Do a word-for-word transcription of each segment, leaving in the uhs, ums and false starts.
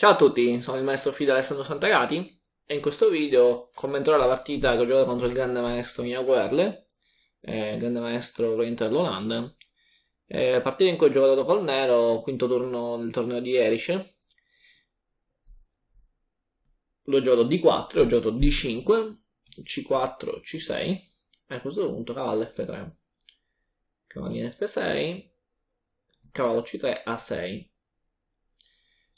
Ciao a tutti, sono il maestro F I D Alessandro Santagati e in questo video commenterò la partita che ho giocato contro il grande maestro Jan Werle, eh, grande maestro proveniente dall'Olanda, eh, partita in cui ho giocato col nero, quinto turno del torneo di Erice. L'ho giocato D quattro, ho giocato D cinque, C quattro, C sei e a questo punto cavallo F tre, cavallino F sei, cavallo C tre, A sei.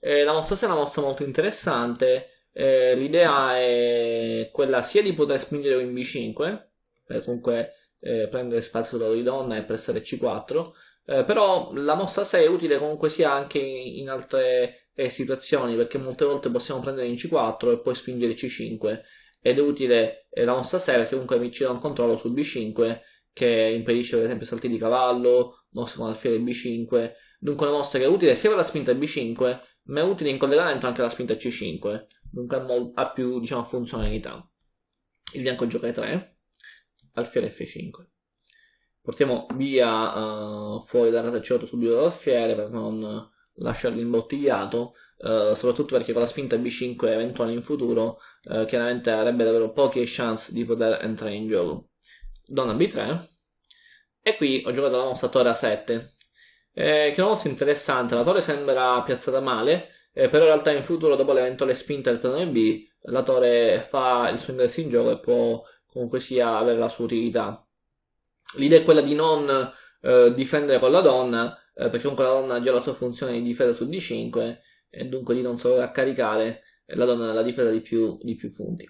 Eh, la mossa sia una mossa molto interessante, eh, l'idea è quella sia di poter spingere in B cinque, per comunque eh, prendere spazio dal lato di donna e pressare C quattro, eh, però la mossa sei è utile comunque sia anche in altre eh, situazioni, perché molte volte possiamo prendere in C quattro e poi spingere C cinque, ed è utile eh, la mossa sei perché comunque mi ci dà un controllo su B cinque, che impedisce per esempio salti di cavallo, mossa con alfiere B cinque, dunque una mossa che è utile sia per la spinta B cinque, ma è utile in collegamento anche alla spinta C cinque, dunque ha più, diciamo, funzionalità. Il bianco gioca E tre, alfiere F cinque, portiamo via uh, fuori dalla rata C otto subito dall'alfiere per non lasciarlo imbottigliato, uh, soprattutto perché con la spinta B cinque eventuale in futuro uh, chiaramente avrebbe davvero poche chance di poter entrare in gioco. Donna B tre, e qui ho giocato la mossa torre A sette, Eh, che è una mossa interessante. La torre sembra piazzata male, eh, però in realtà in futuro, dopo l'eventuale spinta del piano B, la torre fa il suo ingresso in gioco e può comunque sia avere la sua utilità. L'idea è quella di non eh, difendere con la donna, eh, perché comunque la donna ha già la sua funzione di difesa su D cinque, e dunque di non solo caricare la donna nella difesa di più, di più punti.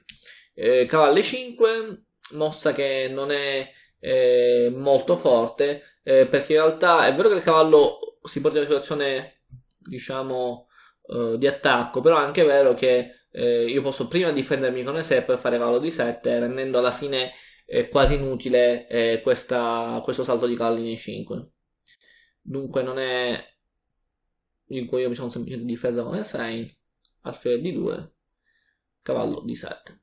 eh, Cavallo E cinque, mossa che non è eh, molto forte, Eh, perché in realtà è vero che il cavallo si porta in una situazione, diciamo, eh, di attacco, però è anche vero che eh, io posso prima difendermi con E sei e poi fare cavallo D sette, rendendo alla fine eh, quasi inutile eh, questa, questo salto di cavallo in E cinque. Dunque non è in cui io mi sono semplicemente difesa con E sei, alfiere D due, cavallo D sette.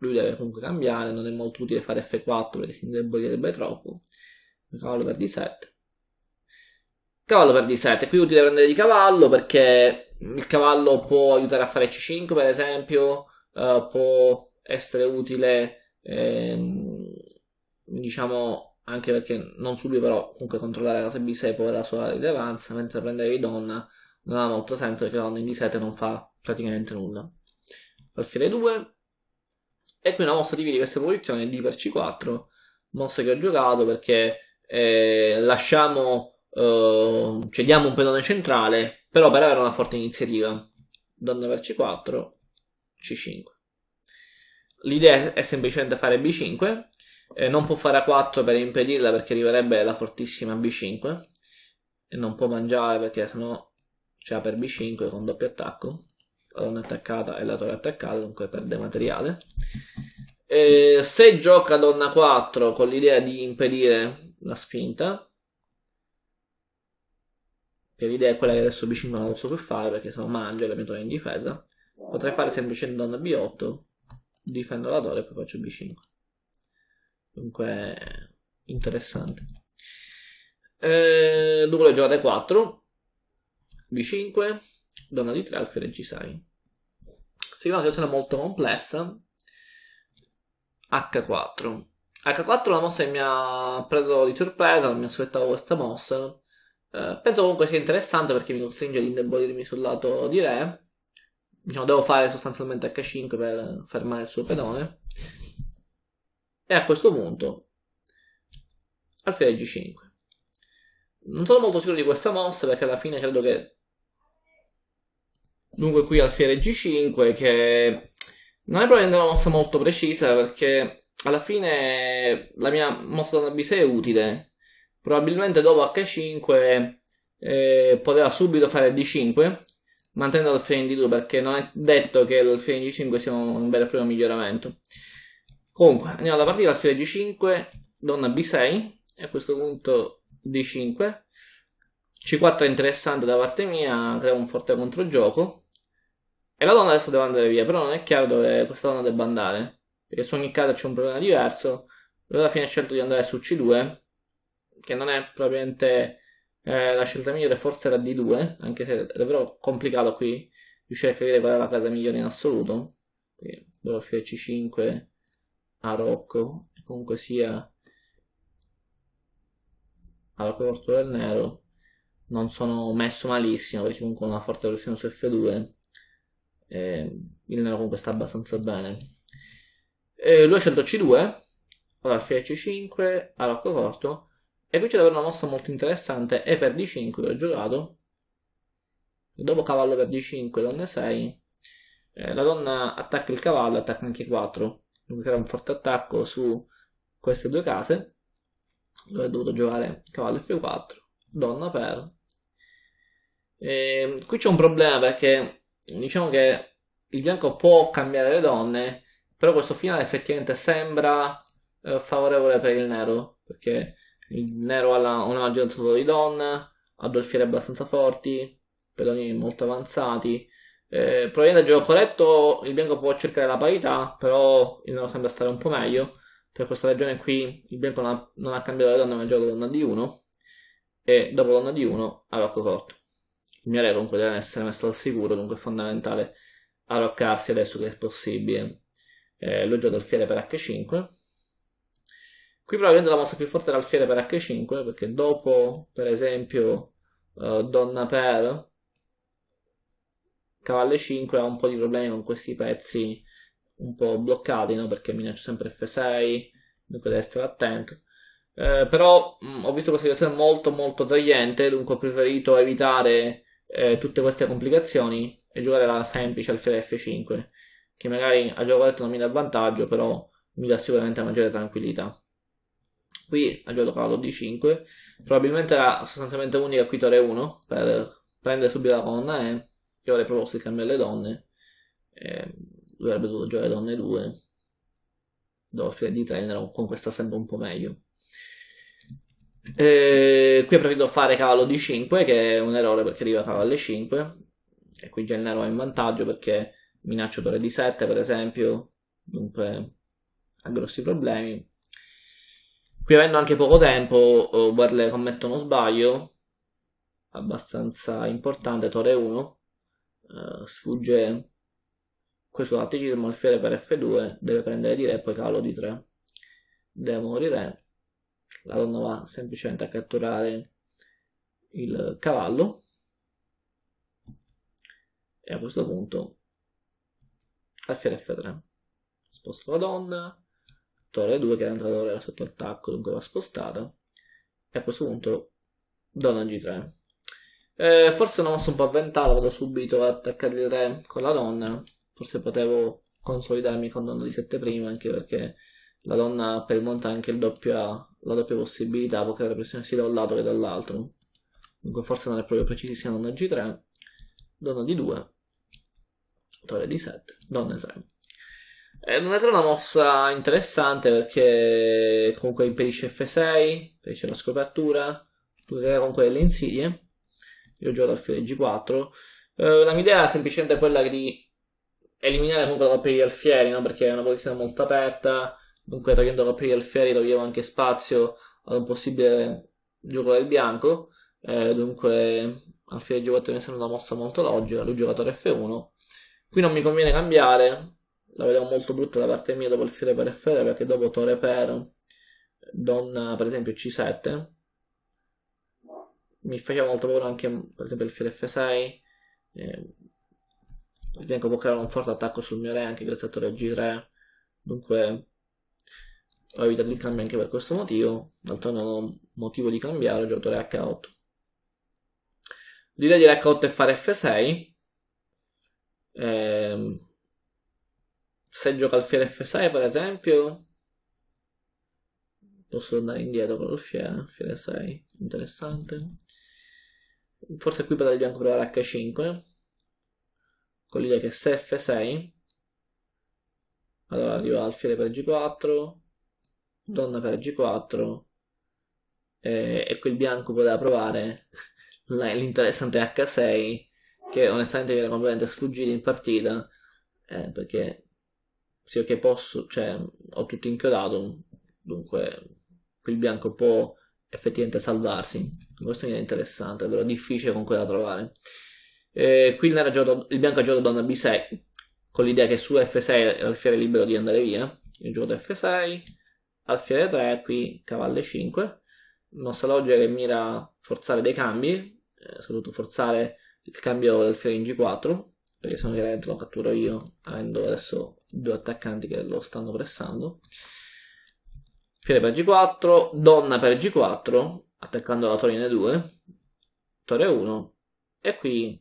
Lui deve comunque cambiare, non è molto utile fare F quattro perché si indebolirebbe troppo. Cavallo per D sette, cavallo per D sette. Qui è utile prendere di cavallo perché il cavallo può aiutare a fare C cinque, per esempio, eh, può essere utile, ehm, diciamo, anche perché non subito, però comunque controllare la B sei può avere la sua rilevanza, mentre prendere di donna non ha molto senso perché la donna in D sette non fa praticamente nulla. Alfiere due, e qui una mossa divide queste posizioni, D per C quattro, mossa che ho giocato perché Eh, lasciamo eh, cediamo un pedone centrale, però per avere una forte iniziativa. Donna per C quattro, C cinque. L'idea è semplicemente fare B cinque, eh, non può fare A quattro per impedirla perché arriverebbe la fortissima B cinque e non può mangiare perché sennò c'è per B cinque con doppio attacco, la donna attaccata e la torre attaccata, dunque perde materiale. Eh, se gioca donna quattro con l'idea di impedire la spinta, che l'idea è quella che adesso B cinque non lo so che fare perché se no mangia e la mia torre è in difesa, potrei fare semplicemente donna B otto, difendo la torre e poi faccio B cinque, dunque interessante. eh, dopo le giocate quattro, B cinque, donna D tre, alfiere G sei. Si è una situazione molto complessa. H quattro, H quattro è una mossa che mi ha preso di sorpresa, non mi aspettavo questa mossa. Eh, penso comunque sia interessante perché mi costringe ad indebolirmi sul lato di re. Diciamo, devo fare sostanzialmente H cinque per fermare il suo pedone. E a questo punto, alfiere G cinque. Non sono molto sicuro di questa mossa perché alla fine credo che... Dunque qui alfiere G cinque, che non è probabilmente una mossa molto precisa perché... alla fine la mia mossa donna B sei è utile, probabilmente dopo H cinque eh, poteva subito fare D cinque, mantenendo l'alfiere in D due perché non è detto che l'alfiere in G cinque sia un vero e proprio miglioramento. Comunque andiamo alla partita, alfiere G cinque, donna B sei e a questo punto D cinque. C quattro è interessante da parte mia, crea un forte controgioco e la donna adesso deve andare via, però non è chiaro dove questa donna debba andare, perché su ogni casa c'è un problema diverso. Alla fine ho scelto di andare su C due, che non è probabilmente eh, la scelta migliore, forse era D due, anche se è davvero complicato qui riuscire a capire qual è la casa migliore in assoluto, perché devo offrire c cinque a Rocco, e comunque sia alla corte del nero non sono messo malissimo, perché comunque ho una forte pressione su F due, eh, il nero comunque sta abbastanza bene. Eh, lui ha scelto c due, ora alfiere c cinque, all'arco corto, e qui c'è davvero una mossa molto interessante. E per d cinque che ho giocato, dopo cavallo per d cinque, donna sei, eh, la donna attacca il cavallo, attacca anche quattro, quindi crea un forte attacco su queste due case. Dove ho dovuto giocare cavallo f quattro, donna per. Eh, qui c'è un problema, perché diciamo che il bianco può cambiare le donne, però questo finale effettivamente sembra eh, favorevole per il nero, perché il nero ha la, una maggioranza di donna, ha due alfieri abbastanza forti, pedoni molto avanzati. Eh, probabilmente al gioco corretto il bianco può cercare la parità, però il nero sembra stare un po' meglio. Per questa ragione qui il bianco non ha, non ha cambiato le donne, ma ha giocato donna d uno, e dopo donna d uno arrocco corto. Il mio re comunque deve essere messo al sicuro, dunque è fondamentale arroccarsi adesso che è possibile. Eh, lo gioco alfiere per h cinque. Qui probabilmente la mossa più forte è l'alfiere per h cinque, perché dopo per esempio eh, donna per cavallo e cinque ha un po' di problemi con questi pezzi un po' bloccati, no? Perché minaccio sempre f sei, dunque devo stare attento. Eh, però mh, ho visto questa situazione molto molto tagliente, dunque ho preferito evitare eh, tutte queste complicazioni e giocare la semplice alfiere f cinque, che magari a gioco corretto non mi dà vantaggio, però mi dà sicuramente maggiore tranquillità. Qui ha giocato cavallo d cinque, probabilmente era sostanzialmente unica qui torre uno, per prendere subito la colonna E. Io avrei proposto di cambiare le donne, eh, dovrebbe dovuto giocare donne due, dopo fine di treno, con questa sempre un po' meglio. Eh, qui ho preferito fare cavallo d cinque, che è un errore perché arriva cavallo e cinque, e qui già il nero è in vantaggio perché minaccio torre d sette per esempio, dunque ha grossi problemi. Qui avendo anche poco tempo, Werle commette uno sbaglio abbastanza importante, torre uno, eh, sfugge questo tatticismo, alfiere per f due, deve prendere di re, poi cavallo d tre, deve morire, la donna va semplicemente a catturare il cavallo, e a questo punto alfiere f tre, sposto la donna, torre due che era entrata, era sotto attacco, dunque va spostata, e a questo punto donna g tre. Eh, forse una mossa un po' avventata, vado subito ad attaccare il re con la donna, forse potevo consolidarmi con donna d sette prima, anche perché la donna per il monte ha anche il doppia, la doppia possibilità, può creare pressione sia da un lato che dall'altro, dunque forse non è proprio precisissima donna g tre, donna d due, torre d sette, donna e tre. Eh, donna e tre è una mossa interessante perché comunque impedisce f sei, impedisce la scopertura, tutela comunque delle insidie. Io gioco alfiere g quattro. Eh, la mia idea è semplicemente quella di eliminare comunque la coppia di alfieri, no? Perché è una posizione molto aperta, dunque togliendo la coppia di alfieri toglievo anche spazio ad un possibile gioco del bianco, eh, dunque alfiere g quattro mi sembra una mossa molto logica. Lui giocatore f uno, qui non mi conviene cambiare, la vedevo molto brutta da parte mia dopo alfiere per f tre, perché dopo torre per donna per esempio c sette mi faceva molto paura, anche per esempio alfiere f sei, eh, il bianco può creare un forte attacco sul mio re anche grazie a torre g tre, dunque ho evitato il cambio anche per questo motivo. D'altro non ho motivo di cambiare, ho giocato torre h otto, l'idea di h otto è fare f sei. eh, Se gioca alfiere f sei per esempio, posso andare indietro con l'alfiere, alfiere sei, interessante. Forse qui potrebbe il bianco provare h cinque, con l'idea che se f sei, allora arriva alfiere per g quattro, donna per g quattro, e, e qui il bianco poteva provare l'interessante h sei, che onestamente viene completamente sfuggito in partita, eh, perché... sì, ok, posso, cioè, ho tutto inchiodato, dunque qui il bianco può effettivamente salvarsi. Questo è interessante, però difficile comunque da trovare. Eh, qui il, nero, il bianco ha giocato donna B sei, con l'idea che su F sei alfiere è libero di andare via. Io gioco da F sei, alfiere tre, qui cavallo cinque. Nostra logica che mira a forzare dei cambi, eh, soprattutto forzare il cambio dell'alfiere in G quattro, perché se no lo catturo io, avendo adesso due attaccanti che lo stanno pressando. Alfiere per G quattro, donna per G quattro, attaccando la torre in E due, torre uno, e qui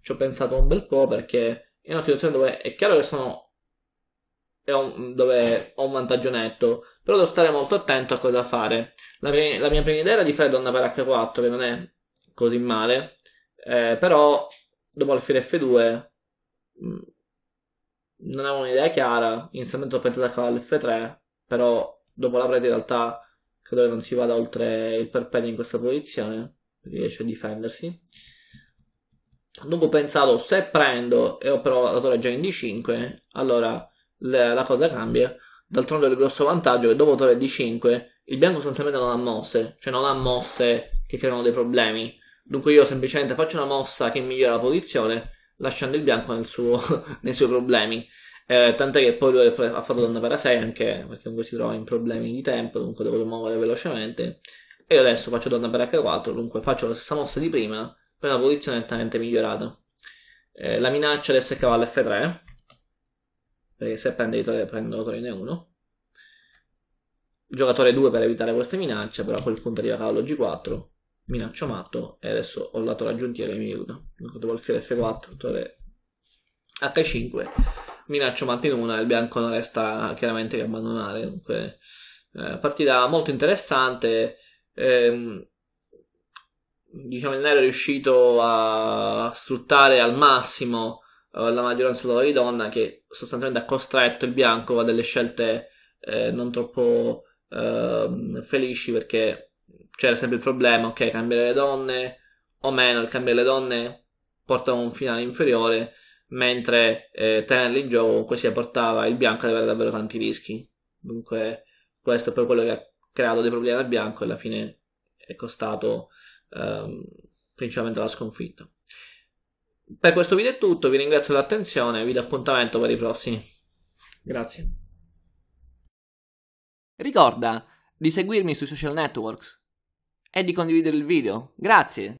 ci ho pensato un bel po' perché è una situazione dove è chiaro che sono è un, dove ho un vantaggio netto, però devo stare molto attento a cosa fare. La mia, la mia prima idea era di fare donna per H quattro, che non è così male, eh, però dopo alfiere F due mh, non avevo un'idea chiara. Inizialmente ho pensato a cavallo F tre, però dopo la prete in realtà credo che non si vada oltre il perpendio in questa posizione, riesce a difendersi. Dopo ho pensato, se prendo e ho però la torre già in D cinque, allora le, la cosa cambia. D'altronde il grosso vantaggio è che dopo torre D cinque il bianco sostanzialmente non ha mosse, cioè non ha mosse che creano dei problemi. Dunque io semplicemente faccio una mossa che migliora la posizione, lasciando il bianco nel suo, nei suoi problemi. Eh, tant'è che poi lui ha fatto donna per A sei, anche perché comunque si trova in problemi di tempo, dunque devo muovere velocemente. E io adesso faccio donna per H quattro, dunque faccio la stessa mossa di prima, per una posizione nettamente migliorata. Eh, la minaccia adesso è cavallo F tre, perché se prende torre prendo torre in E uno. Giocatore due per evitare queste minacce, però a quel punto arriva cavallo G quattro, minaccio matto, e adesso ho la torre aggiuntiva che mi aiuta. Dunque devo alfiere F quattro, torre H cinque. Minaccio Mattinuna, il bianco non resta chiaramente che abbandonare. Dunque, eh, partita molto interessante. Ehm, diciamo il nero è riuscito a sfruttare al massimo eh, la maggioranza della di donna, che sostanzialmente ha costretto il bianco a delle scelte eh, non troppo eh, felici, perché c'era sempre il problema, ok, cambiare le donne o meno. Il cambiare le donne porta a un finale inferiore, mentre eh, tenerli in gioco così portava il bianco ad avere davvero tanti rischi. Dunque questo è per quello che ha creato dei problemi al bianco e alla fine è costato ehm, principalmente la sconfitta. Per questo video è tutto, vi ringrazio dell'attenzione, vi do appuntamento per i prossimi. Grazie. Ricorda di seguirmi sui social networks e di condividere il video. Grazie.